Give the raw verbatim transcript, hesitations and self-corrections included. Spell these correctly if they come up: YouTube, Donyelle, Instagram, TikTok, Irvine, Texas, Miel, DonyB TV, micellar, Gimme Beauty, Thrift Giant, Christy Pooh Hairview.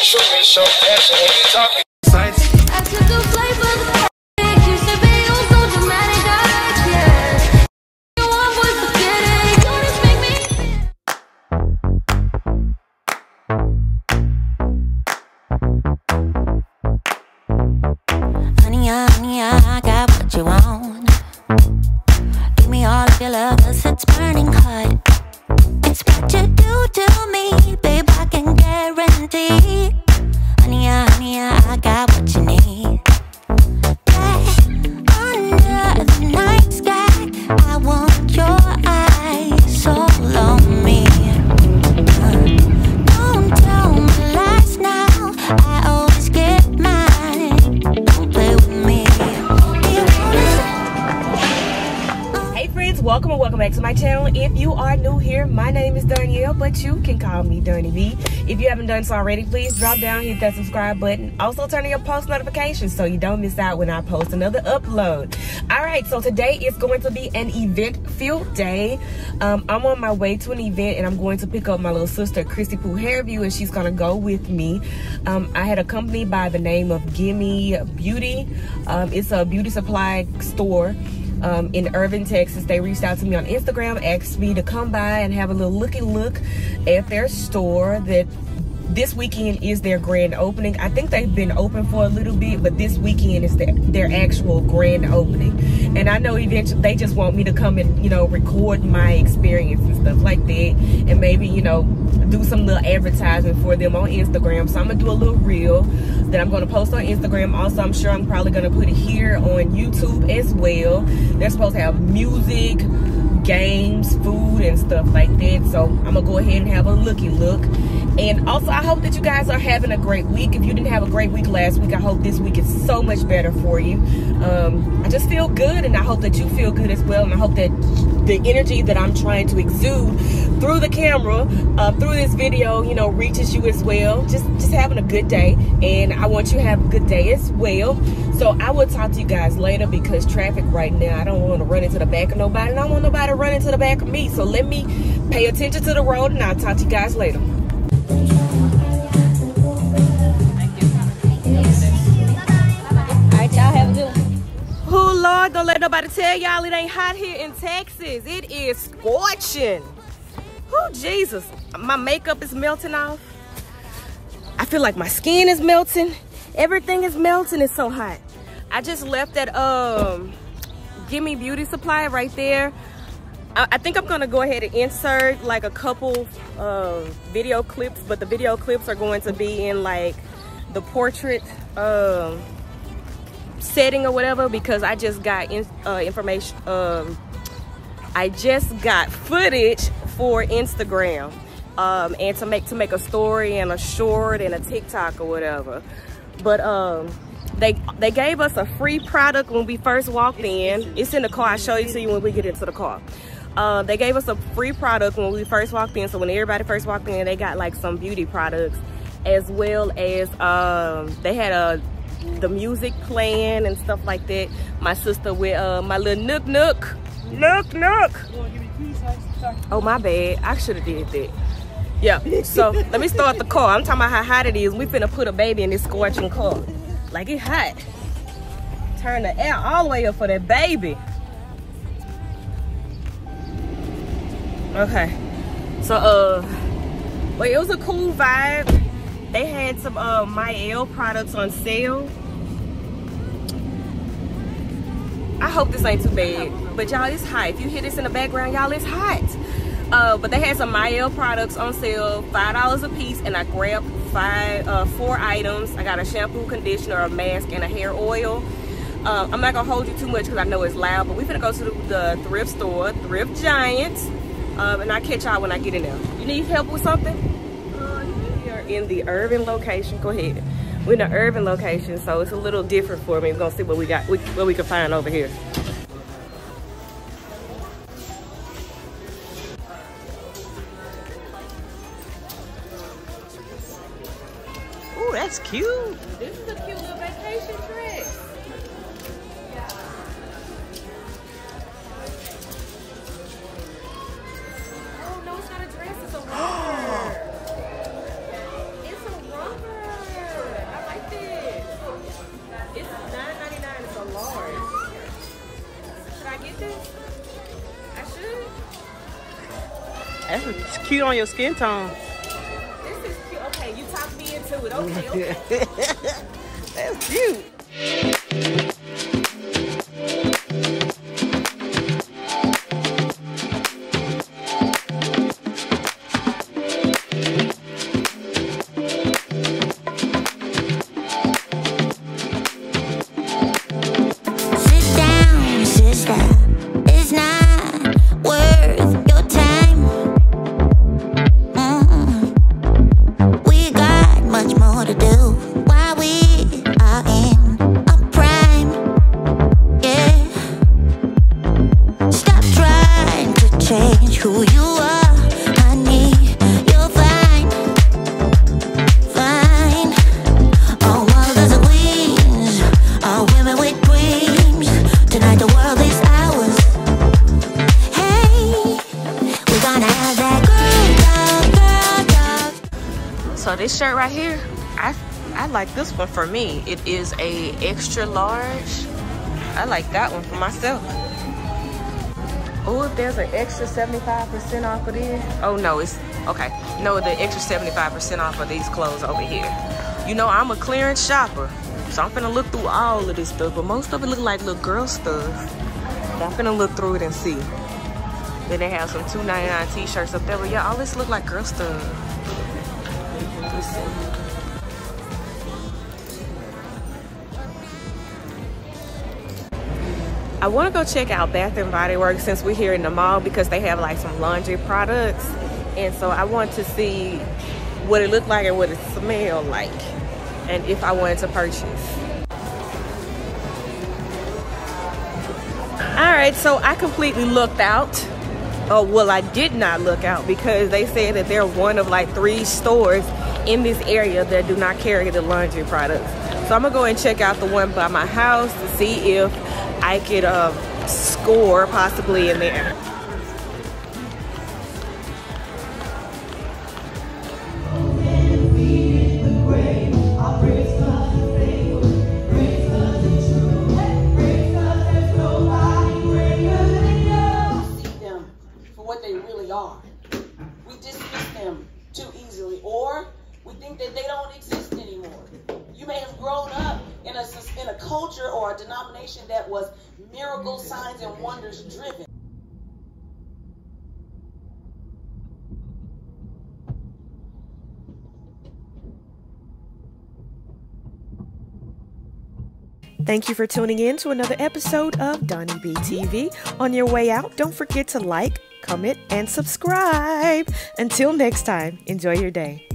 I took a flight for the panic. Used to be all so dramatic, I can't. You want was the kidding. Don't just make me feel. Honey, honey, I got what you want. Give me all of your love, 'cause it's burning hot. It's what you do to me, babe, I can guarantee. Honey, honey, I got what you need. Back under the night sky, I want your eyes all on me. uh, Don't tell me lies now, I always get mine. Don't play with me. Hey friends, welcome or welcome back to my channel. If you are new here, my name is Donyelle, but you can call me Dony B. If you haven't done so already, please drop down, hit that subscribe button. Also turn on your post notifications so you don't miss out when I post another upload. All right, so today is going to be an event filled day. Um, I'm on my way to an event and I'm going to pick up my little sister, Christy Pooh Hairview, and she's gonna go with me. Um, I had a company by the name of Gimme Beauty. Um, it's a beauty supply store. Um, in Irvine, Texas. They reached out to me on Instagram, asked me to come by and have a little looky look at their store. That this weekend is their grand opening. I think they've been open for a little bit, but this weekend is their, their actual grand opening. And I know eventually they just want me to come and, you know, record my experience and stuff like that, and maybe, you know, do some little advertisement for them on Instagram. So I'm gonna do a little reel that I'm gonna post on Instagram. Also, I'm sure I'm probably gonna put it here on YouTube as well. They're supposed to have music, games, food, and stuff like that. So I'm gonna go ahead and have a looky look. And also, I hope that you guys are having a great week. If you didn't have a great week last week, I hope this week is so much better for you. Um, I just feel good, and I hope that you feel good as well. And I hope that the energy that I'm trying to exude through the camera, uh, through this video, you know, reaches you as well. Just, just having a good day, and I want you to have a good day as well. So I will talk to you guys later because traffic right now, I don't want to run into the back of nobody, and I don't want nobody to run into the back of me. So let me pay attention to the road, and I'll talk to you guys later. Don't let nobody tell y'all it ain't hot here in Texas. It is scorching. Oh, Jesus. My makeup is melting off. I feel like my skin is melting. Everything is melting. It's so hot. I just left that um, Gimme Beauty Supply right there. I, I think I'm going to go ahead and insert like a couple uh, video clips, but the video clips are going to be in like the portrait um setting or whatever, because I just got in, uh, information um, I just got footage for Instagram um, and to make to make a story and a short and a TikTok or whatever. But um, they they gave us a free product when we first walked in. It's in the car. I'll show it to you when we get into the car. Uh, they gave us a free product when we first walked in. So when everybody first walked in, they got like some beauty products, as well as um, they had a the music playing and stuff like that. My sister with uh, my little nook nook. Nook nook. Oh, my bad. I should have did that. Yeah, so let me start the car. I'm talking about how hot it is. We finna put a baby in this scorching car. Like, it hot. Turn the air all the way up for that baby. Okay. So, uh, well, it was a cool vibe. They had some uh, Miel products on sale. I hope this ain't too bad, but y'all, it's hot. If you hear this in the background, y'all, it's hot. Uh, but they had some Miel products on sale, five dollars a piece, and I grabbed five, uh, four items. I got a shampoo, conditioner, a mask, and a hair oil. Uh, I'm not gonna hold you too much because I know it's loud, but we're gonna go to the, the thrift store, Thrift Giant, um, and I'll catch y'all when I get in there. You need help with something? In the Irvine location. Go ahead. We're in the Irvine location, so it's a little different for me. We're gonna see what we got, what we can find over here. Oh, that's cute. This is a cute little vacation dress. Oh no, it's not a dress. It's a robe. It's a rubber. That's cute on your skin tone. This is cute. Okay, you talked me into it. Okay, okay. That's cute. So this shirt right here, I I like this one for me. It is a extra large. I like that one for myself. Oh, if there's an extra seventy-five percent off of this. Oh no, it's okay. No, the extra seventy-five percent off of these clothes over here. You know I'm a clearance shopper, so I'm finna look through all of this stuff. But most of it look like little girl stuff. But I'm finna look through it and see. Then they have some two ninety-nine t-shirts up there. But yeah, all this look like girl stuff. I want to go check out Bath and Body Works since we're here in the mall, because they have like some laundry products, and so I want to see what it looked like and what it smelled like, and if I wanted to purchase. All right, so I completely looked out. Oh, well, I did not look out, because they said that they're one of like three stores in this area that do not carry the laundry products. So I'm gonna go and check out the one by my house to see if I could uh, score possibly in there. For what they really are, we dismiss them too easily, or we think that they don't exist anymore. You may have grown up in a, in a culture or a denomination that was miracle signs and wonders driven. Thank you for tuning in to another episode of DonyB T V. On your way out, don't forget to like, comment, and subscribe. Until next time, enjoy your day.